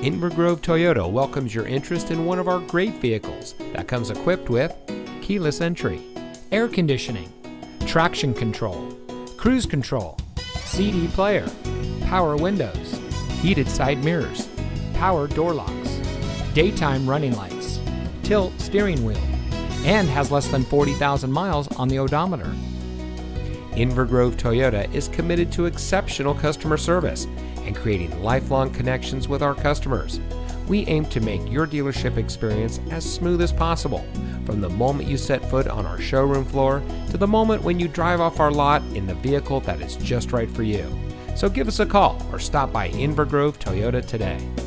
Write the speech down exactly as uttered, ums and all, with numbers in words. Inver Grove Toyota welcomes your interest in one of our great vehicles that comes equipped with keyless entry, air conditioning, traction control, cruise control, C D player, power windows, heated side mirrors, power door locks, daytime running lights, tilt steering wheel, and has less than forty thousand miles on the odometer. Inver Grove Toyota is committed to exceptional customer service and creating lifelong connections with our customers. We aim to make your dealership experience as smooth as possible, from the moment you set foot on our showroom floor to the moment when you drive off our lot in the vehicle that is just right for you. So give us a call or stop by Inver Grove Toyota today.